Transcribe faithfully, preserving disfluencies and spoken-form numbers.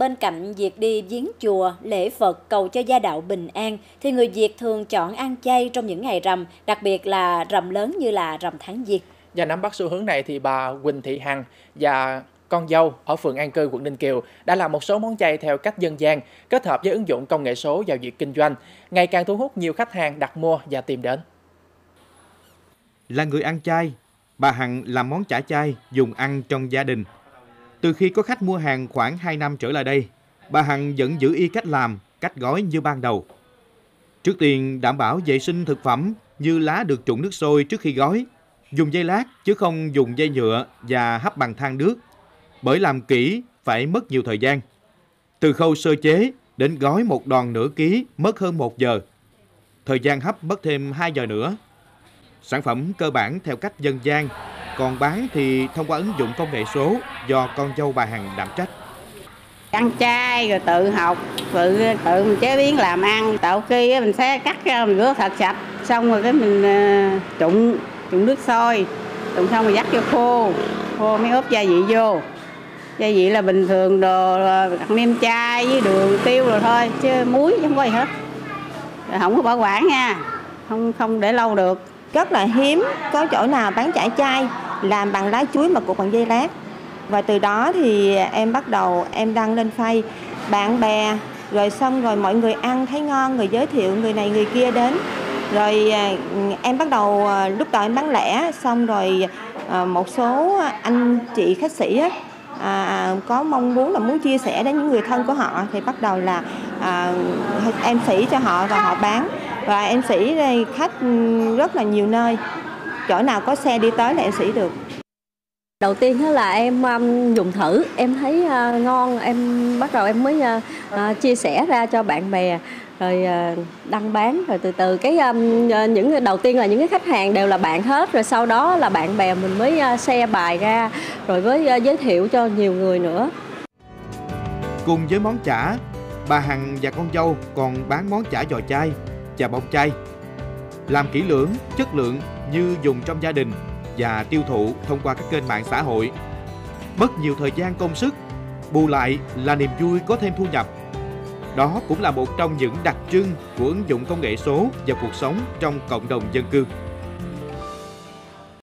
Bên cạnh việc đi viếng chùa, lễ Phật cầu cho gia đạo bình an, thì người Việt thường chọn ăn chay trong những ngày rằm, đặc biệt là rằm lớn như là rằm tháng giêng. Và nắm bắt xu hướng này thì bà Quỳnh Thị Hằng và con dâu ở phường An Cư, quận Ninh Kiều đã làm một số món chay theo cách dân gian, kết hợp với ứng dụng công nghệ số vào việc kinh doanh, ngày càng thu hút nhiều khách hàng đặt mua và tìm đến. Là người ăn chay, bà Hằng làm món chả chay dùng ăn trong gia đình. Từ khi có khách mua hàng khoảng hai năm trở lại đây, bà Hằng vẫn giữ y cách làm, cách gói như ban đầu. Trước tiên đảm bảo vệ sinh thực phẩm như lá được trụng nước sôi trước khi gói, dùng dây lát chứ không dùng dây nhựa và hấp bằng than nước, bởi làm kỹ phải mất nhiều thời gian. Từ khâu sơ chế đến gói một đòn nửa ký mất hơn một giờ, thời gian hấp mất thêm hai giờ nữa. Sản phẩm cơ bản theo cách dân gian, còn bán thì thông qua ứng dụng công nghệ số do con dâu bà Hằng đảm trách. Ăn chay rồi tự học, tự tự mình chế biến làm ăn, tạo kia mình sẽ cắt ra mình rửa thật sạch, xong rồi cái mình trụng trụng nước sôi, trụng xong rồi dắt cho khô, khô mới ướp gia vị vô. Gia vị là bình thường đồ đặt nem chay với đường tiêu rồi thôi, chứ muối không có gì hết. Rồi không có bảo quản nha, không không để lâu được. Rất là hiếm có chỗ nào bán chả chay làm bằng lá chuối mà cột bằng dây lát. Và từ đó thì em bắt đầu em đăng lên Facebook, bạn bè, rồi xong rồi mọi người ăn thấy ngon, người giới thiệu người này người kia đến. Rồi em bắt đầu lúc đầu em bán lẻ, xong rồi một số anh chị khách sĩ á, à, có mong muốn là muốn chia sẻ đến những người thân của họ thì bắt đầu là à, em sỉ cho họ và họ bán. Và em sỉ khách rất là nhiều nơi, chỗ nào có xe đi tới là em sỉ được. Đầu tiên là em dùng thử, em thấy ngon, em bắt đầu em mới chia sẻ ra cho bạn bè, rồi đăng bán, rồi từ từ cái những đầu tiên là những cái khách hàng đều là bạn hết, rồi sau đó là bạn bè mình mới share bài ra, rồi với giới thiệu cho nhiều người nữa. Cùng với món chả, bà Hằng và con dâu còn bán món chả giò chay và bông chay, làm kỹ lưỡng, chất lượng như dùng trong gia đình và tiêu thụ thông qua các kênh mạng xã hội. Mất nhiều thời gian công sức, bù lại là niềm vui có thêm thu nhập. Đó cũng là một trong những đặc trưng của ứng dụng công nghệ số vào cuộc sống trong cộng đồng dân cư.